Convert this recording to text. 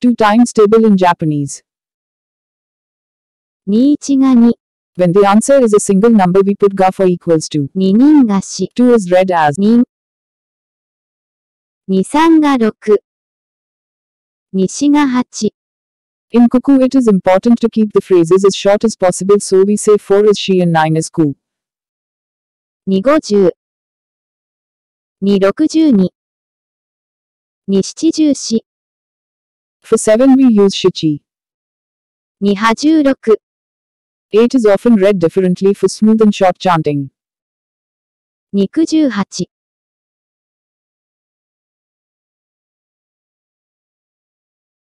2 times table in Japanese. 21が2 When the answer is a single number, we put ga for equals to 2人が4 2 is read as 人 23が6 西が8 In Kuku, it is important to keep the phrases as short as possible, so we say 4 is she and 9 is ku. 250 262 274 For 7 we use shichi. 286 8 is often read differently for smooth and short chanting. 298